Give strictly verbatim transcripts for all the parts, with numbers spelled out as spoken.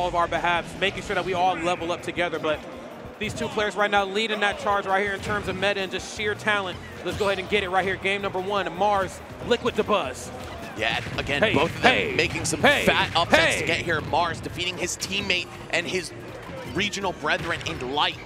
all of our behalves, making sure that we all level up together. But these two players right now leading that charge right here in terms of meta and just sheer talent. Let's go ahead and get it right here. Game number one, Marss, Liquid Dabuz. Yeah, again, hey, both of them hey, making some hey, fat upsets hey. to get here. Marss defeating his teammate and his regional brethren in Light,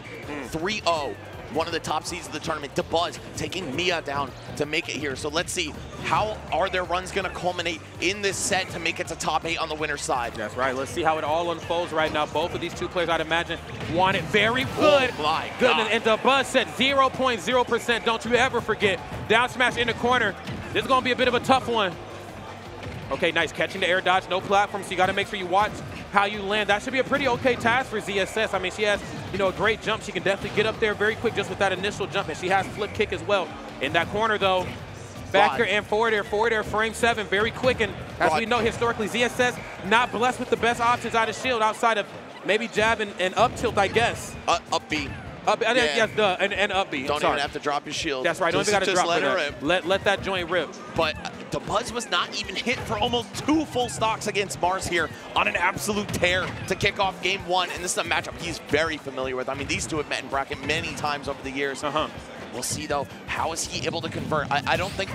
three oh. Mm. One of the top seeds of the tournament. Dabuz taking Mia down to make it here. So let's see, how are their runs going to culminate in this set to make it to top eight on the winner's side? That's right. Let's see how it all unfolds right now. Both of these two players, I'd imagine, want it very good. Oh my God. And Dabuz said zero point zero percent. Don't you ever forget. Down smash in the corner. This is going to be a bit of a tough one. Okay, nice. Catching the air dodge. No platform, so you got to make sure you watch how you land. That should be a pretty okay task for Z S S. I mean, she has, you know, a great jump. She can definitely get up there very quick just with that initial jump, and she has flip kick as well. In that corner, though, back here and forward air, forward air, frame seven, very quick. And as we know, historically, Z S S not blessed with the best options out of shield outside of maybe jab and, and up tilt, I guess. Uh, up B. Up, yeah. Yes, duh, and, and up B. Don't even have to drop your shield. That's right. Don't even got to drop it. Just let it rip. Let, let that joint rip. But Dabuz was not even hit for almost two full stocks against Marss here on an absolute tear to kick off game one. And this is a matchup he's very familiar with. I mean, these two have met in bracket many times over the years. Uh-huh. We'll see, though, how is he able to convert? I, I don't think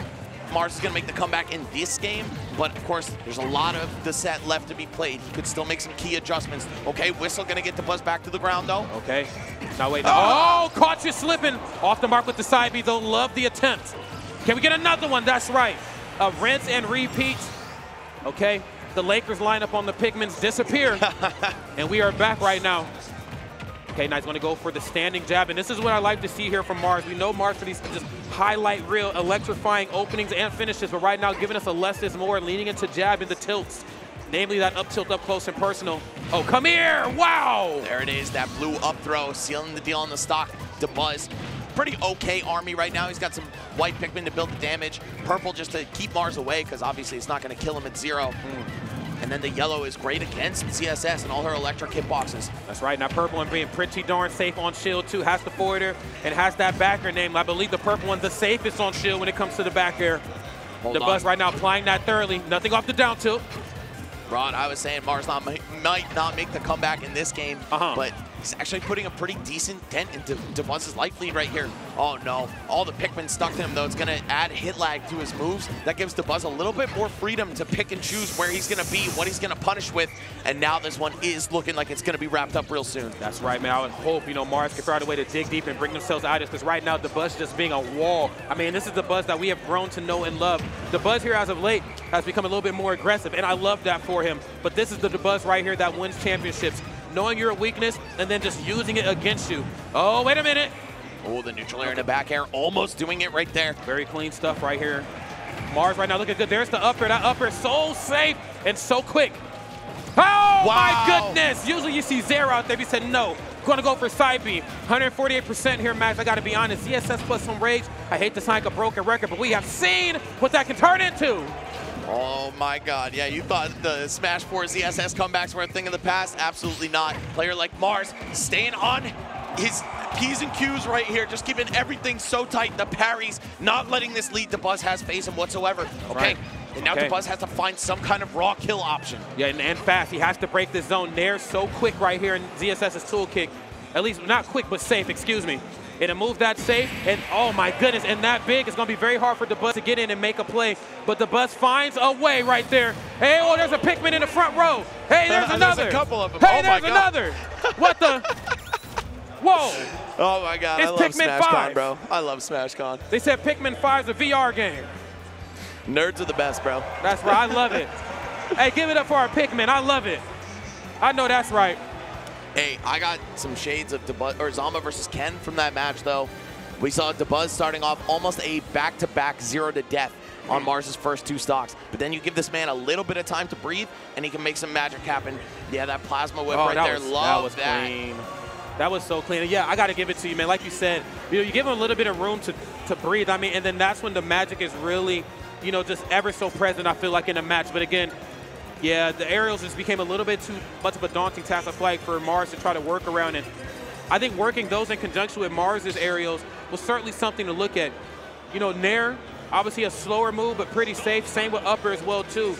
Marss is going to make the comeback in this game, but of course, there's a lot of the set left to be played. He could still make some key adjustments. Okay, Whistle going to get Dabuz back to the ground, though. Okay. Now wait. No. Oh, caught you slipping. Off the mark with the side B, though. Love the attempt. Can we get another one? That's right. A rinse and repeat. Okay. The Lakers lineup on the Pikmins disappear. And we are back right now. Okay, now he's going to go for the standing jab, and this is what I like to see here from Marss. We know Marss for these just highlight reel, electrifying openings and finishes, but right now giving us a less is more, leaning into jab in the tilts, namely that up tilt up close and personal. Oh, come here! Wow! There it is, that blue up throw, sealing the deal on the stock. Dabuz, pretty okay army right now. He's got some white Pikmin to build the damage, purple just to keep Marss away because obviously it's not going to kill him at zero. Mm. And then the yellow is great against Z S S and all her electric hitboxes. That's right. Now purple and being pretty darn safe on shield too. Has the forward air and has that back air name. I believe the purple one's the safest on shield when it comes to the back air. Dabuz right now applying that thoroughly. Nothing off the down tilt. Ron, I was saying Marss not, might not make the comeback in this game, uh-huh. but he's actually putting a pretty decent dent into Dabuz's life lead right here. Oh no, all the Pikmin stuck to him though. It's gonna add hit lag to his moves. That gives Dabuz a little bit more freedom to pick and choose where he's gonna be, what he's gonna punish with, and now this one is looking like it's gonna be wrapped up real soon. That's right, man. I would hope, you know, Marss can figure out a way to dig deep and bring themselves out of this, because right now Dabuz just being a wall. I mean, this is Dabuz that we have grown to know and love. Dabuz here as of late has become a little bit more aggressive, and I love that for him. But this is the Dabuz right here that wins championships. Knowing your weakness and then just using it against you. Oh, wait a minute. Oh, the neutral air in the back air, almost doing it right there. Very clean stuff right here. Marss right now looking good. There's the up air. That up air so safe and so quick. Oh, wow. My goodness. Usually you see Zero out there. He said no. Going to go for side B. one forty-eight percent here, Max. I got to be honest. Z S S plus some rage. I hate to sound like a broken record, but we have seen what that can turn into. Oh my God, yeah, you thought the Smash four Z S S comebacks were a thing of the past? Absolutely not. Player like Marss staying on his P's and Q's right here, just keeping everything so tight, the parries, not letting this lead Dabuz has face him whatsoever. Okay, right. And now okay. Dabuz has to find some kind of raw kill option. Yeah, and, and fast, he has to break this zone there so quick right here in ZSS's tool kick. At least, not quick, but safe, excuse me. It'll move that safe, and oh my goodness, and that big, it's gonna be very hard for Dabuz to get in and make a play, but Dabuz finds a way right there. Hey, oh, there's a Pikmin in the front row. Hey, there's another. There's a couple of them. Hey, oh there's my God. Another. What the? Whoa. Oh my God, it's I love Pikmin Smash five. Con, bro. I love Smash Con. They said Pikmin five is a V R game. Nerds are the best, bro. That's right, I love it. Hey, give it up for our Pikmin, I love it. I know that's right. Hey, I got some shades of Dabuz, or Zama versus Ken from that match, though. We saw Dabuz starting off almost a back-to-back zero to death on Marss's first two stocks. But then you give this man a little bit of time to breathe, and he can make some magic happen. Yeah, that plasma whip oh, right there. Was, Love that. Was that. Clean. That was so clean. And yeah, I got to give it to you, man. Like you said, you know, you give him a little bit of room to, to breathe. I mean, and then that's when the magic is really, you know, just ever so present, I feel like, in a match. But again, yeah, the aerials just became a little bit too much of a daunting task, I feel like, for Marss to try to work around. And I think working those in conjunction with Marss's aerials was certainly something to look at. You know, Nair, obviously a slower move, but pretty safe. Same with upper as well, too.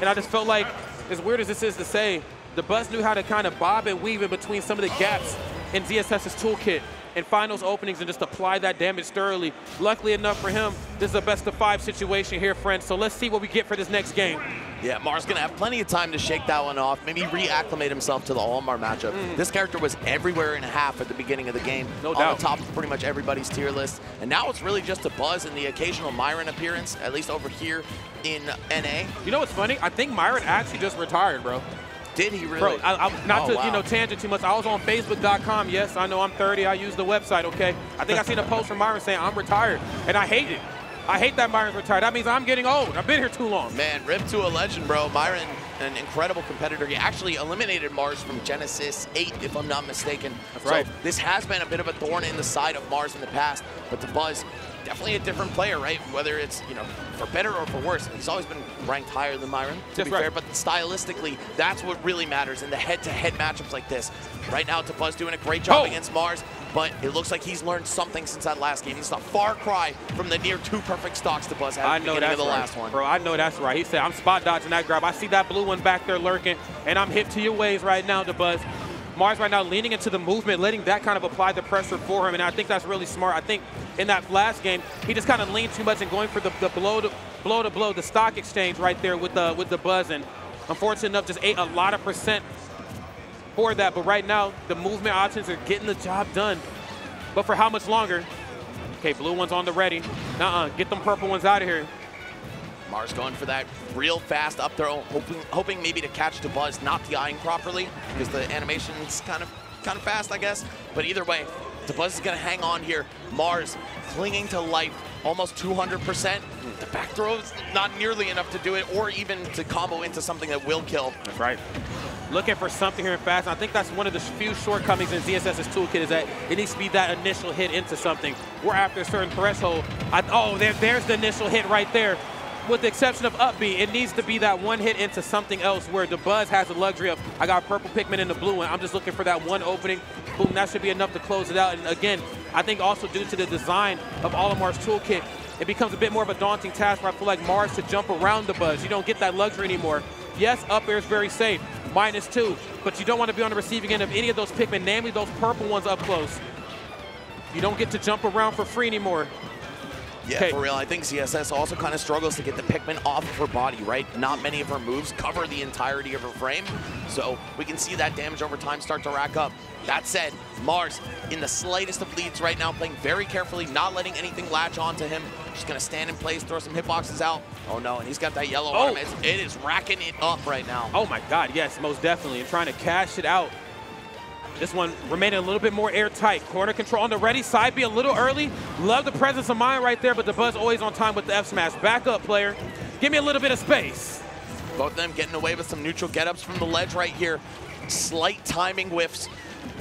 And I just felt like, as weird as this is to say, The Buzz knew how to kind of bob and weave in between some of the gaps in D S S's toolkit and find those openings and just apply that damage thoroughly. Luckily enough for him, this is a best of five situation here, friends. So let's see what we get for this next game. Yeah, Marss gonna have plenty of time to shake that one off, maybe reacclimate himself to the Olimar matchup. Mm. This character was everywhere in half at the beginning of the game. No doubt. On the top of pretty much everybody's tier list. And now it's really just a Buzz and the occasional Myran appearance, at least over here in N A. You know what's funny? I think Myran actually just retired, bro. Did he really? Bro, I, I, not oh, to wow. you know tangent too much. I was on Facebook dot com. Yes, I know I'm thirty. I use the website. Okay. I think I seen a post from Myran saying I'm retired, and I hate it. I hate that Myran's retired. That means I'm getting old. I've been here too long. Man, rip to a legend, bro. Myran, an incredible competitor. He actually eliminated Marss from Genesis eight, if I'm not mistaken. That's right. So this has been a bit of a thorn in the side of Marss in the past, but the Buzz, definitely a different player, right? Whether it's, you know, for better or for worse, he's always been ranked higher than Myran, to that's be right. fair, but stylistically, that's what really matters in the head-to-head matchups like this. Right now, Dabuz doing a great job oh. against Marss, but it looks like he's learned something since that last game. It's a far cry from the near-two-perfect stocks Dabuz had at the beginning of the right. last one. Bro, I know that's right. He said, I'm spot-dodging that grab. I see that blue one back there lurking, and I'm hip to your ways right now, Dabuz. Marss right now leaning into the movement, letting that kind of apply the pressure for him, and I think that's really smart. I think in that last game, he just kind of leaned too much and going for the, the blow to blow to blow, the stock exchange right there with the with the Buzz, and unfortunately enough, just ate a lot of percent for that. But right now, the movement options are getting the job done. But for how much longer? Okay, blue one's on the ready. Nuh-uh, get them purple ones out of here. Marss going for that real fast up throw, hoping, hoping maybe to catch Dabuz, not the eyeing properly, because the animation's kind of kind of fast, I guess. But either way, Dabuz is gonna hang on here. Marss clinging to life, almost two hundred percent. The back throw's not nearly enough to do it, or even to combo into something that will kill. That's right. Looking for something here in fast. And I think that's one of the few shortcomings in Z S S's toolkit is that it needs to be that initial hit into something. We're after a certain threshold. I, oh, there, there's the initial hit right there. With the exception of upbeat, it needs to be that one hit into something else where Dabuz has the luxury of, I got purple Pikmin in the blue one. I'm just looking for that one opening. Boom, that should be enough to close it out. And again, I think also due to the design of Olimar's toolkit, it becomes a bit more of a daunting task where I feel like Marss to jump around Dabuz. You don't get that luxury anymore. Yes, up air is very safe, minus two, but you don't want to be on the receiving end of any of those Pikmin, namely those purple ones up close. You don't get to jump around for free anymore. Yeah, okay. For real, I think Z S S also kind of struggles to get the Pikmin off of her body, right? Not many of her moves cover the entirety of her frame, so we can see that damage over time start to rack up. That said, Marss, in the slightest of leads right now, playing very carefully, not letting anything latch onto him. Just gonna stand in place, throw some hitboxes out. Oh no, and he's got that yellow oh. on him. It's, it is racking it up right now. Oh my God, yes, most definitely, and trying to cash it out. This one remaining a little bit more airtight. Corner control on the ready, side B a little early. Love the presence of mind right there, but Dabuz always on time with the F smash. Back up, player. Give me a little bit of space. Both of them getting away with some neutral get-ups from the ledge right here. Slight timing whiffs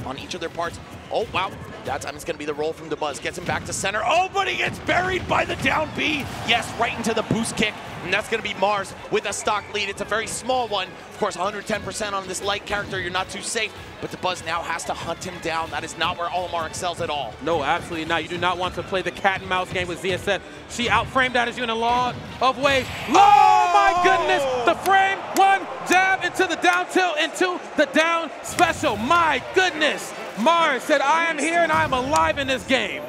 on each of their parts. Oh, wow. That time it's going to be the roll from Dabuz. Gets him back to center. Oh, but he gets buried by the down B. Yes, right into the boost kick. And that's going to be Marss with a stock lead. It's a very small one. Of course, one hundred ten percent on this Light character. You're not too safe. But Dabuz now has to hunt him down. That is not where Olimar excels at all. No, absolutely not. You do not want to play the cat and mouse game with Z S S. She outframed that as you in a lot of ways. Oh, my goodness. The frame one jab into the down tilt, into the down special. My goodness. Marss said, I am here and I am alive in this game.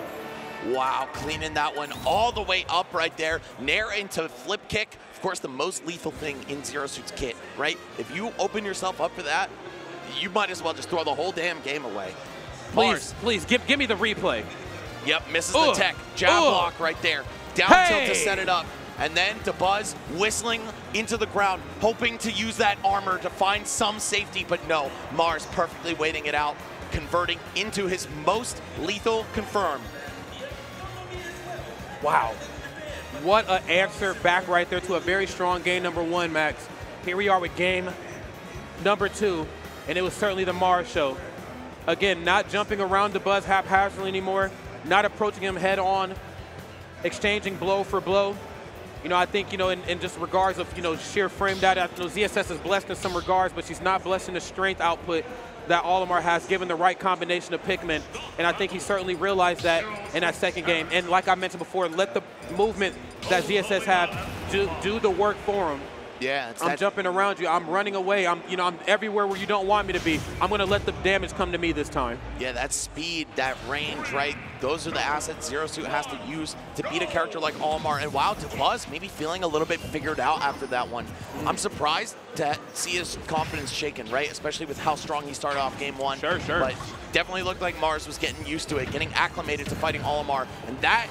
Wow, cleaning that one all the way up right there. Nair into flip kick. Of course, the most lethal thing in Zero Suit's kit, right? If you open yourself up for that, you might as well just throw the whole damn game away. Please, Marss. please, give, give me the replay. Yep, misses Ugh. the tech. Jab Ugh. block right there. Down hey. tilt to set it up. And then Dabuz whistling into the ground, hoping to use that armor to find some safety, but no, Marss perfectly waiting it out, converting into his most lethal confirm. Wow. What an answer back right there to a very strong game number one, Max. Here we are with game number two, and it was certainly the Marss show. Again, not jumping around Dabuz haphazardly anymore, not approaching him head on, exchanging blow for blow. You know, I think, you know, in, in just regards of, you know, sheer frame data, you know, Z S S is blessed in some regards, but she's not blessed in the strength output that Olimar has given the right combination of Pikmin. And I think he certainly realized that in that second game. And like I mentioned before, let the movement that Z S S have do, do the work for him. Yeah, it's I'm that. jumping around you. I'm running away. I'm, you know, I'm everywhere where you don't want me to be. I'm gonna let the damage come to me this time. Yeah, that speed, that range, right? Those are the assets Zero Suit has to use to beat a character like Olimar. And while Dabuz maybe feeling a little bit figured out after that one, I'm surprised to see his confidence shaken, right? Especially with how strong he started off game one. Sure, sure. But definitely looked like Marss was getting used to it, getting acclimated to fighting Olimar, and that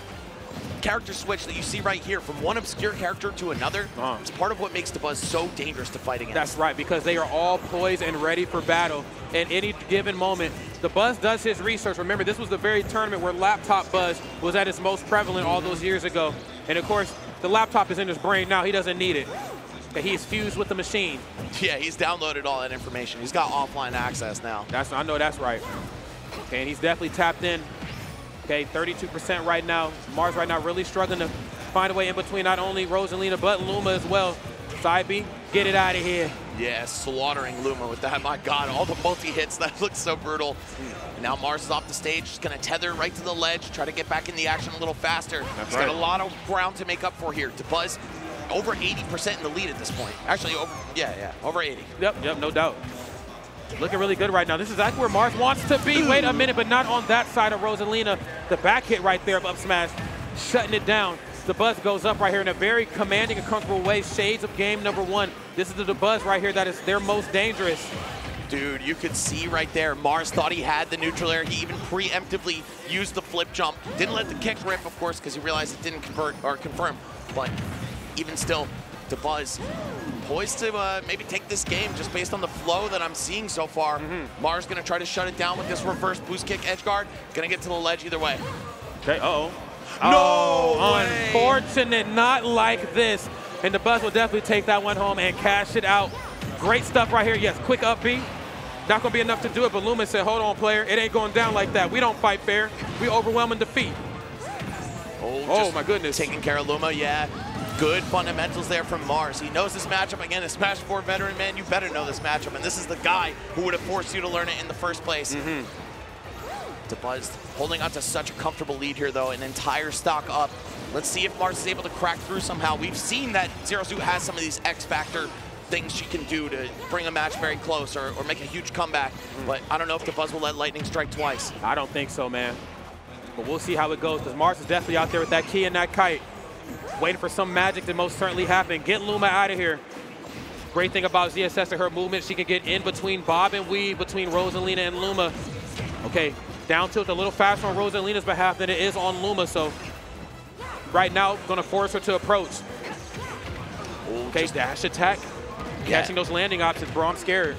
character switch that you see right here from one obscure character to another, uh. it's part of what makes Dabuz so dangerous to fight against. That's right, because they are all poised and ready for battle at any given moment. Dabuz does his research. Remember, this was the very tournament where Laptop Buzz was at its most prevalent all those years ago. And of course, the laptop is in his brain now. He doesn't need it. He's fused with the machine. Yeah, he's downloaded all that information. He's got offline access now. That's, I know that's right. Okay, and he's definitely tapped in. Okay, thirty-two percent right now. Marss right now really struggling to find a way in between not only Rosalina but Luma as well. Side B, get it out of here. Yeah, slaughtering Luma with that. My God, all the multi-hits, that looks so brutal. And now Marss is off the stage, just gonna tether right to the ledge, try to get back in the action a little faster. That's he's right. got a lot of ground to make up for here. Dabuz, over eighty percent in the lead at this point. Actually, over, yeah, yeah, over eighty. Yep, yep, no doubt. Looking really good right now. This is exactly where Marss wants to be. Wait a minute, but not on that side of Rosalina. The back hit right there of up smash, shutting it down. Dabuz goes up right here in a very commanding and comfortable way. Shades of game number one. This is the Dabuz right here that is their most dangerous. Dude, you could see right there, Marss thought he had the neutral air. He even preemptively used the flip jump. Didn't let the kick rip, of course, because he realized it didn't convert or confirm. But even still, Dabuz poised to uh, maybe take this game just based on the flow that I'm seeing so far. Mm-hmm. Marss gonna try to shut it down with this reverse boost kick edge guard. Gonna get to the ledge either way. Okay, uh-oh. No oh, way. Unfortunate, not like this. And Dabuz will definitely take that one home and cash it out. Great stuff right here. Yes, quick up B. Not gonna be enough to do it, but Luma said, hold on, player. It ain't going down like that. We don't fight fair. We overwhelm and defeat. Oh, oh my goodness. Taking care of Luma, yeah. Good fundamentals there from Marss. He knows this matchup. Again, a Smash four veteran, man, you better know this matchup. And this is the guy who would have forced you to learn it in the first place. Mm-hmm. Dabuz holding on to such a comfortable lead here, though, an entire stock up. Let's see if Marss is able to crack through somehow. We've seen that Zero Suit has some of these X-Factor things she can do to bring a match very close or, or make a huge comeback. Mm-hmm. But I don't know if Dabuz will let lightning strike twice. I don't think so, man. But we'll see how it goes, because Marss is definitely out there with that key and that kite, waiting for some magic to most certainly happen. Get Luma out of here. Great thing about Z S S and her movement, she can get in between bob and weave, between Rosalina and Luma. Okay, down tilt a little faster on Rosalina's behalf than it is on Luma, so right now, gonna force her to approach. Okay, dash attack. Yeah. Catching those landing options, bro, I'm scared.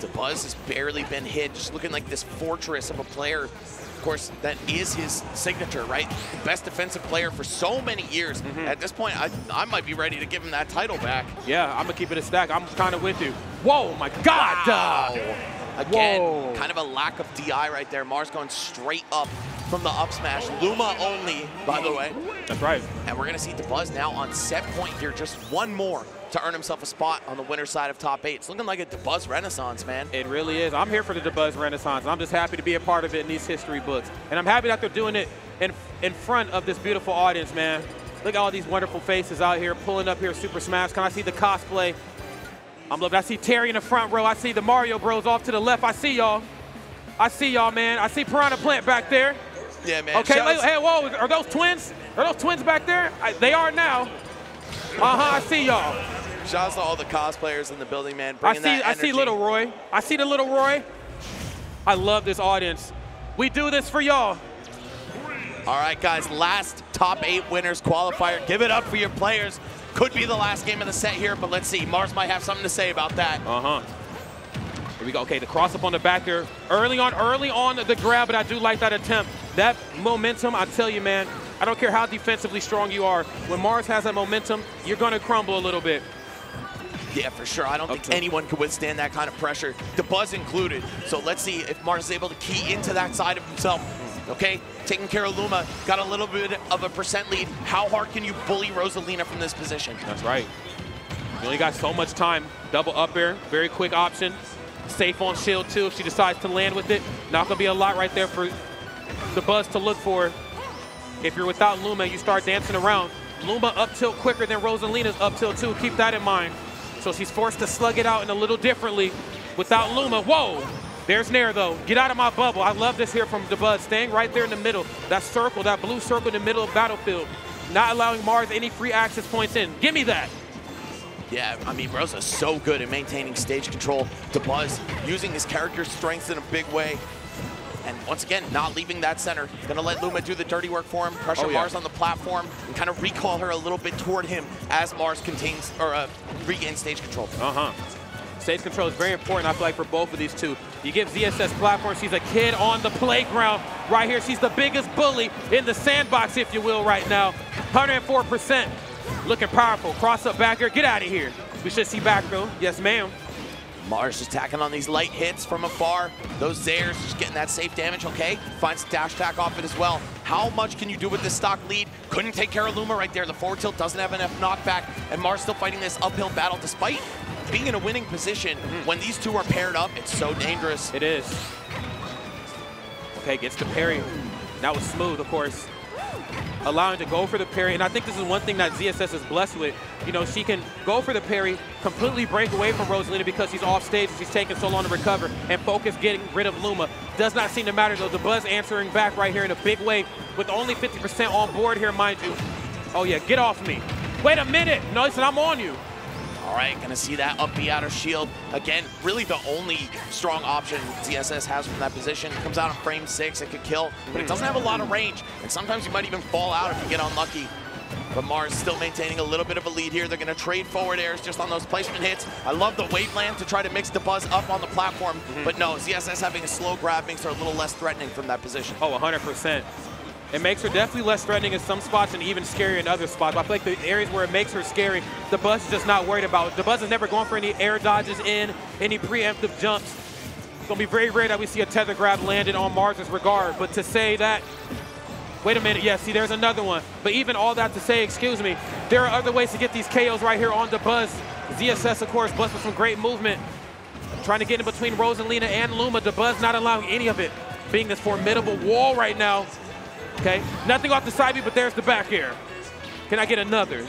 Dabuz has barely been hit, just looking like this fortress of a player. Of course, that is his signature, right? Best defensive player for so many years. Mm-hmm. At this point, I, I might be ready to give him that title back. Yeah, I'm gonna keep it a stack. I'm kind of with you. Whoa, my God! Wow. Uh, Again, Whoa. kind of a lack of D I right there. Marss going straight up from the up smash. Luma only, by the way. That's right. And we're gonna see Dabuz now on set point here. Just one more to earn himself a spot on the winner's side of top eight. It's looking like a Dabuz renaissance, man. It really is. I'm here for the Dabuz renaissance. I'm just happy to be a part of it in these history books. And I'm happy that they're doing it in, in front of this beautiful audience, man. Look at all these wonderful faces out here pulling up here, Super Smash. Can I see the cosplay? I'm loving it. I see Terry in the front row. I see the Mario Bros off to the left. I see y'all. I see y'all, man. I see Piranha Plant back there. Yeah, man. Okay, like, hey, whoa, are those twins? Are those twins back there? I, they are now. Uh-huh, I see y'all. Shouts to all the cosplayers in the building, man. I see, that I see Little Roy. I see the Little Roy. I love this audience. We do this for y'all. All right, guys, last top eight winners qualifier. Give it up for your players. Could be the last game of the set here, but let's see. Marss might have something to say about that. Uh-huh. Here we go. Okay, the cross up on the back there. Early on, early on the grab, but I do like that attempt. That momentum, I tell you, man, I don't care how defensively strong you are. When Marss has that momentum, you're going to crumble a little bit. Yeah, for sure. I don't okay. think anyone can withstand that kind of pressure, Dabuz included. So let's see if Marss is able to key into that side of himself. Okay, taking care of Luma. Got a little bit of a percent lead. How hard can you bully Rosalina from this position? That's right. You only got so much time. Double up air, very quick option. Safe on shield, too, if she decides to land with it. Not going to be a lot right there for Dabuz to look for. If you're without Luma, you start dancing around. Luma up tilt quicker than Rosalina's up tilt too. Keep that in mind. So she's forced to slug it out in a little differently without Luma. Whoa! There's Nair though. Get out of my bubble. I love this here from Dabuz. Staying right there in the middle. That circle, that blue circle in the middle of battlefield. Not allowing Marss any free access points in. Give me that. Yeah, I mean, Rosa's so good at maintaining stage control. Dabuz using his character strengths in a big way. And once again, not leaving that center. Gonna let Luma do the dirty work for him, pressure oh, yeah. Marss on the platform, and kind of recall her a little bit toward him as Marss contains, or uh, regains stage control. Uh-huh. Stage control is very important, I feel like, for both of these two. You give Z S S platform, she's a kid on the playground right here. She's the biggest bully in the sandbox, if you will, right now. one hundred four percent, looking powerful. Cross up back here, get out of here. We should see back though, yes ma'am. Marss is tacking on these light hits from afar. Those Zaire's just getting that safe damage, okay? Finds a dash attack off it as well. How much can you do with this stock lead? Couldn't take care of Luma right there. The forward tilt doesn't have enough knockback, and Marss still fighting this uphill battle despite being in a winning position. Mm-hmm. When these two are paired up, it's so dangerous. It is. Okay, gets the parry. That was smooth, of course. Allowing to go for the parry, and I think this is one thing that Z S S is blessed with. You know, she can go for the parry, completely break away from Rosalina because she's off stage and she's taking so long to recover, and focus getting rid of Luma. Does not seem to matter though. Dabuz answering back right here in a big way with only fifty percent on board here, mind you. Oh yeah, get off me. Wait a minute. No, listen, I'm on you. All right, gonna see that up B out of shield. Again, really the only strong option Z S S has from that position. Comes out in frame six, it could kill, but it doesn't have a lot of range. And sometimes you might even fall out if you get unlucky. But Marss still maintaining a little bit of a lead here. They're gonna trade forward airs just on those placement hits. I love the waveland to try to mix Dabuz up on the platform, mm-hmm. but no, Z S S having a slow grab makes her a little less threatening from that position. Oh, one hundred percent. It makes her definitely less threatening in some spots and even scarier in other spots. I feel like the areas where it makes her scary, Dabuz is just not worried about. Dabuz is never going for any air dodges in, any preemptive jumps. It's going to be very rare that we see a tether grab landed on Marss's regard. But to say that, wait a minute, yeah, see, there's another one. But even all that to say, excuse me, there are other ways to get these K Os right here on Dabuz. Z S S, of course, blessed with some great movement. Trying to get in between Rosalina and Luma. Dabuz not allowing any of it, being this formidable wall right now. Okay, nothing off the side view, but there's the back air. Can I get another?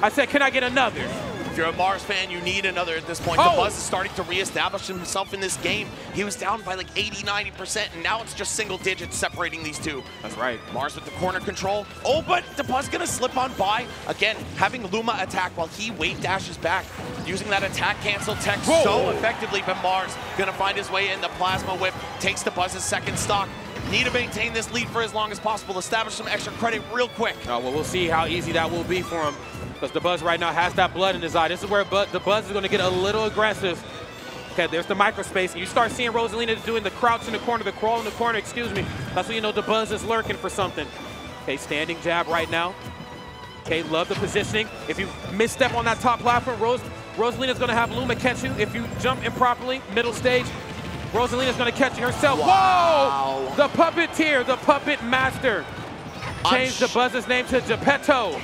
I said, can I get another? If you're a Marss fan, you need another at this point. Oh. Dabuz is starting to reestablish himself in this game. He was down by like eighty, ninety percent, and now it's just single digits separating these two. That's right. Marss with the corner control. Oh, but Dabuz gonna slip on by. Again, having Luma attack while he wave dashes back. Using that attack cancel tech Whoa. so effectively, but Marss gonna find his way in. The plasma whip takes Dabuz's second stock. Need to maintain this lead for as long as possible. Establish some extra credit real quick. Uh, well, we'll see how easy that will be for him, because Dabuz right now has that blood in his eye. This is where Dabuz is going to get a little aggressive. Okay, there's the microspace, and you start seeing Rosalina doing the crouch in the corner, the crawl in the corner, excuse me. That's when you know Dabuz is lurking for something. Okay, standing jab right now. Okay, love the positioning. If you misstep on that top platform, Ros Rosalina's going to have Luma catch you. If you jump improperly, middle stage, Rosalina's gonna catch it herself. Wow. Whoa! The puppeteer, the puppet master. Changed Dabuz's name to Geppetto.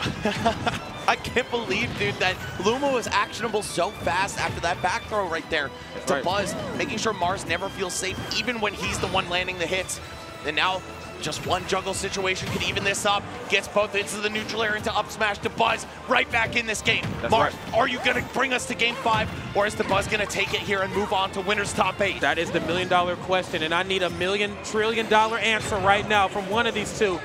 I can't believe, dude, that Luma was actionable so fast after that back throw right there. That's Dabuz, right. Making sure Marss never feels safe, even when he's the one landing the hits. And now, just one jungle situation could even this up. Gets both into the neutral area to up smash Dabuz right back in this game. That's Marss, right. Are you going to bring us to game five, or is Dabuz going to take it here and move on to winner's top eight? That is the million dollar question, and I need a million trillion dollar answer right now from one of these two.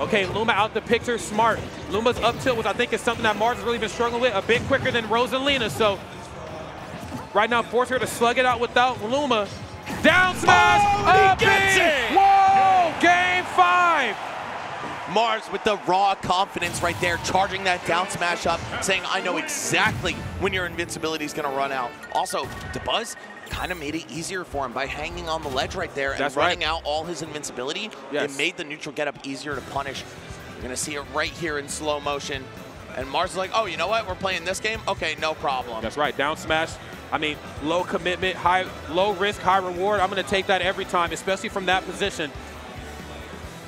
Okay, Luma out the picture, smart. Luma's up tilt, which I think is something that Marss has really been struggling with, a bit quicker than Rosalina. So right now, force her to slug it out without Luma. Down smash, oh, up he gets it. Whoa! Game five! Marss with the raw confidence right there, charging that down smash up, saying, I know exactly when your invincibility is going to run out. Also, Dabuz kind of made it easier for him by hanging on the ledge right there and That's running right. out all his invincibility. Yes. It made the neutral getup easier to punish. You're going to see it right here in slow motion. And Marss is like, oh, you know what? We're playing this game? Okay, no problem. That's right, down smash. I mean, low commitment, high, low risk, high reward. I'm going to take that every time, especially from that position.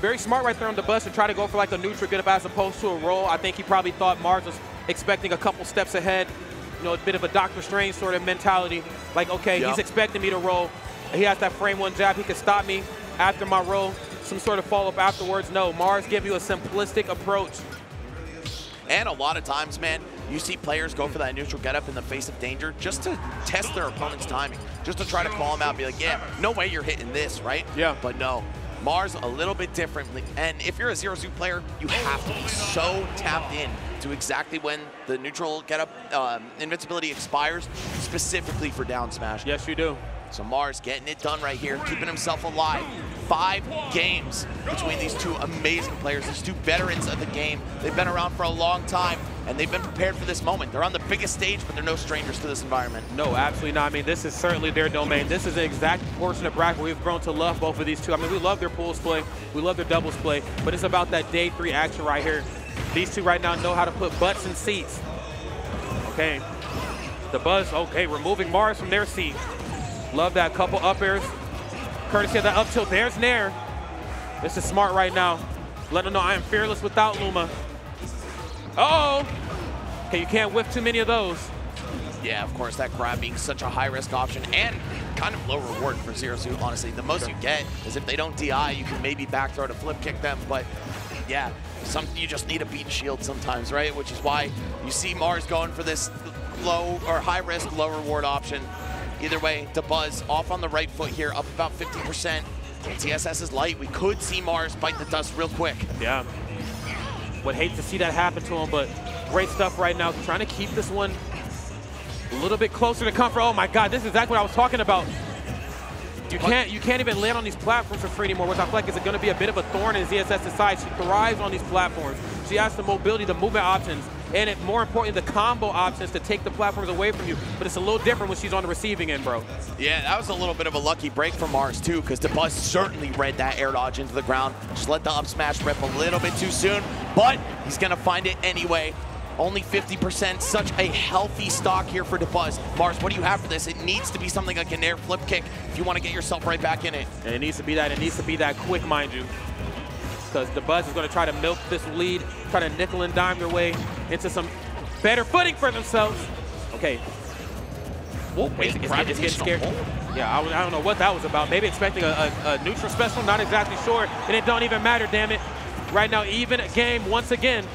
Very smart right there on Dabuz to try to go for like a neutral get up as opposed to a roll. I think he probably thought Marss was expecting a couple steps ahead. You know, a bit of a Doctor Strange sort of mentality. Like, okay, yep. he's expecting me to roll. He has that frame one jab. He can stop me after my roll. Some sort of follow up afterwards. No, Marss give you a simplistic approach. And a lot of times, man, you see players go for that neutral getup in the face of danger just to test their opponent's timing, just to try to call them out and be like, yeah, no way you're hitting this, right? Yeah. But no, Marss a little bit differently. And if you're a Zero Suit player, you have to be so tapped in to exactly when the neutral getup um, invincibility expires, specifically for down smash. Yes, you do. So Marss getting it done right here, keeping himself alive. Five games between these two amazing players, these two veterans of the game. They've been around for a long time, and they've been prepared for this moment. They're on the biggest stage, but they're no strangers to this environment. No, absolutely not. I mean, this is certainly their domain. This is the exact portion of bracket we've grown to love both of these two. I mean, we love their pools play, we love their doubles play, but it's about that day three action right here. These two right now know how to put butts in seats. Okay, the buzz, okay, removing Marss from their seat. Love that, couple up airs. Courtesy of that up tilt, there's Nair. This is smart right now. Let them know I am fearless without Luma. Uh oh! Okay, you can't whiff too many of those. Yeah, of course, that grab being such a high-risk option and kind of low reward for Zero Suit, honestly. The most you get is if they don't D I, you can maybe back throw to flip kick them, but yeah, some, you just need a beat shield sometimes, right? Which is why you see Marss going for this low or high-risk, low-reward option. Either way, Dabuz off on the right foot here, up about fifty percent. T S S is light. We could see Marss bite the dust real quick. Yeah. Would hate to see that happen to him, but great stuff right now. Trying to keep this one a little bit closer to comfort. Oh my God, this is exactly what I was talking about. You can't, you can't even land on these platforms for free anymore, which I feel like is going to be a bit of a thorn in Z S S's side. She thrives on these platforms. She has the mobility, the movement options, and it, more importantly, the combo options to take the platforms away from you. But it's a little different when she's on the receiving end, bro. Yeah, that was a little bit of a lucky break for Marss, too, because Dabuz certainly read that air dodge into the ground. Just let the up smash rip a little bit too soon, but he's going to find it anyway. Only fifty percent, such a healthy stock here for Dabuz. Marss, what do you have for this? It needs to be something like an air flip kick if you want to get yourself right back in it. And it needs to be that. It needs to be that quick, mind you. Because Dabuz is going to try to milk this lead, try to nickel and dime their way into some better footing for themselves. Okay. Whoa, wait, it's, it's, it's getting scared. Yeah, I, I don't know what that was about. Maybe expecting a, a, a neutral special, not exactly sure. And it don't even matter, damn it. Right now, even a game once again.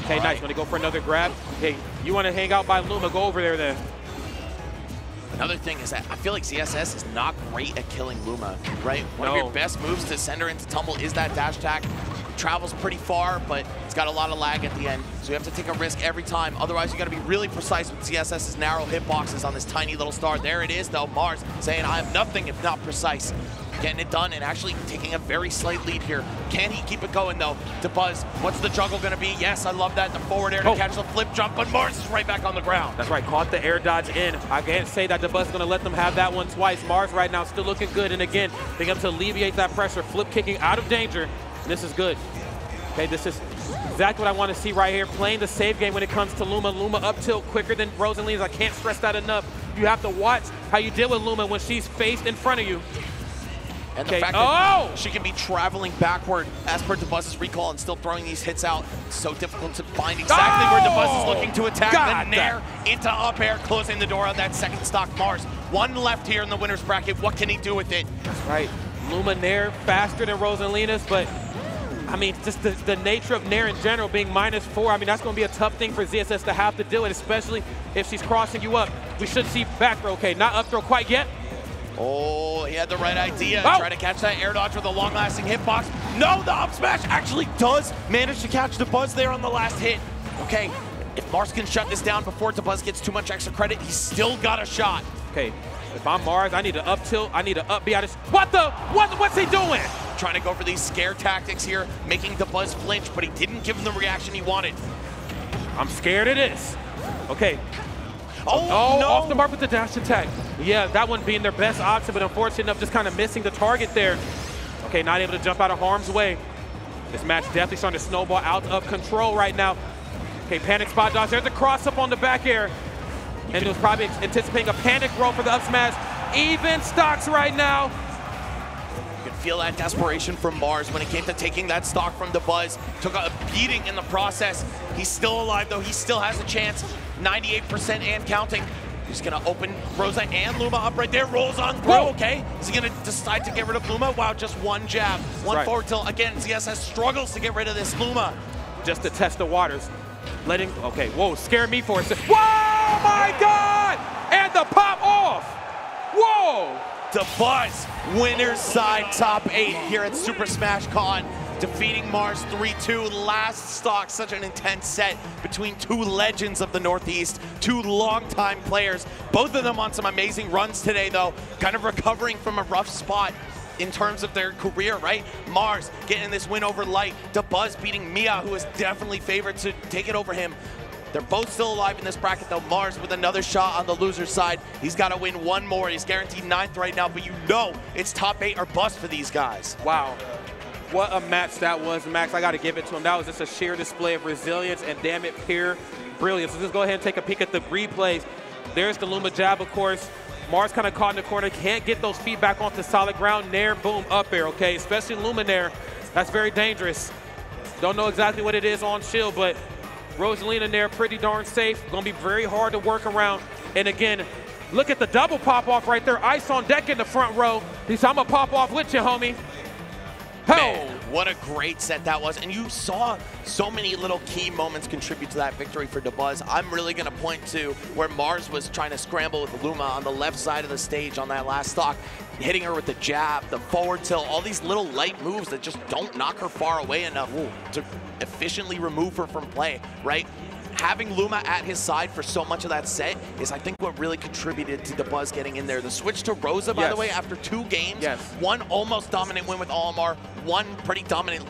Okay, nice. Want to go for another grab? Hey, you want to hang out by Luma? Go over there then. Another thing is that I feel like Z S S is not great at killing Luma, right? One no. of your best moves to send her into tumble is that dash attack. Travels pretty far, but it's got a lot of lag at the end, so you have to take a risk every time. Otherwise, you got to be really precise with Z S S's narrow hitboxes on this tiny little star. There it is, though. Marss saying, I am nothing if not precise. Getting it done and actually taking a very slight lead here. Can he keep it going, though? Dabuz, what's the juggle going to be? Yes, I love that. The forward air to oh. catch the flip jump, but Marss is right back on the ground. That's right. Caught the air dodge in. I can't say that Dabuz is going to let them have that one twice. Marss right now still looking good, and again, being able to alleviate that pressure. Flip kicking out of danger. This is good. Okay, this is exactly what I want to see right here. Playing the save game when it comes to Luma. Luma up tilt quicker than Rosalina's. I can't stress that enough. You have to watch how you deal with Luma when she's faced in front of you. And okay. the fact that oh! she can be traveling backward as per Dabuz's recall and still throwing these hits out. So difficult to find exactly oh! where Dabuz is looking to attack. God, then Nair into up air, closing the door on that second stock. Marss, one left here in the winner's bracket. What can he do with it? That's right. Luma Nair faster than Rosalina's, but I mean, just the, the nature of Nair in general being minus four, I mean, that's going to be a tough thing for Z S S to have to deal with, especially if she's crossing you up. We should see back throw. Okay, not up throw quite yet. Oh, he had the right idea. Oh. Try to catch that air dodge with a long-lasting hitbox. No, the up smash actually does manage to catch Dabuz there on the last hit. Okay, if Marss can shut this down before Dabuz gets too much extra credit, he's still got a shot. Okay, if I'm Marss, I need to up tilt. I need to up B. I just, what the? What, what's he doing? Trying to go for these scare tactics here, making Dabuz flinch, but he didn't give him the reaction he wanted. I'm scared of this. Okay. Oh, oh no. Off the mark with the dash attack. Yeah, that one being their best option, but unfortunate enough, just kind of missing the target there. Okay, not able to jump out of harm's way. This match definitely starting to snowball out of control right now. Okay, panic spot dodge. There's a cross up on the back air. And it was probably anticipating a panic roll for the up smash. Even stocks right now. Feel that desperation from Marss when it came to taking that stock from Dabuz. Took a beating in the process. He's still alive, though. He still has a chance. ninety-eight percent and counting. He's going to open Rosa and Luma up right there. Rolls on through, Whoa. okay. Is he going to decide to get rid of Luma? Wow, just one jab. One right. forward tilt. Again, Z S S struggles to get rid of this Luma. just to test the waters. Letting, okay, whoa, scare me for a second. Whoa, my God! And the pop off! Whoa! Dabuz, winner's side top eight here at Super Smash Con, defeating Marss three two, last stock. Such an intense set between two legends of the Northeast, two longtime players. Both of them on some amazing runs today, though, kind of recovering from a rough spot in terms of their career, right? Marss getting this win over Light, Dabuz beating Mia, who is definitely favored to take it over him. They're both still alive in this bracket, though. Marss with another shot on the loser's side. He's got to win one more. He's guaranteed ninth right now, but you know it's top eight or bust for these guys. Wow. What a match that was, Max. I got to give it to him. That was just a sheer display of resilience and, damn it, pure brilliance. Let's just go ahead and take a peek at the replays. There's the Luma jab, of course. Marss kind of caught in the corner, can't get those feet back onto solid ground. Nair, boom, up air, okay? Especially Luma Nair. That's very dangerous. Don't know exactly what it is on shield, but Rosalina Nair, pretty darn safe. Gonna be very hard to work around. And again, look at the double pop off right there. Ice on deck in the front row. He said, I'm gonna pop off with you, homie. Man, what a great set that was. And you saw so many little key moments contribute to that victory for Dabuz. I'm really going to point to where Marss was trying to scramble with Luma on the left side of the stage on that last stock, hitting her with the jab, the forward tilt, all these little light moves that just don't knock her far away enough ooh, to efficiently remove her from play, right? Having Luma at his side for so much of that set is, I think, what really contributed to Dabuz getting in there. The switch to Rosa, by yes. the way, after two games, yes. one almost dominant win with Olimar, one pretty dominant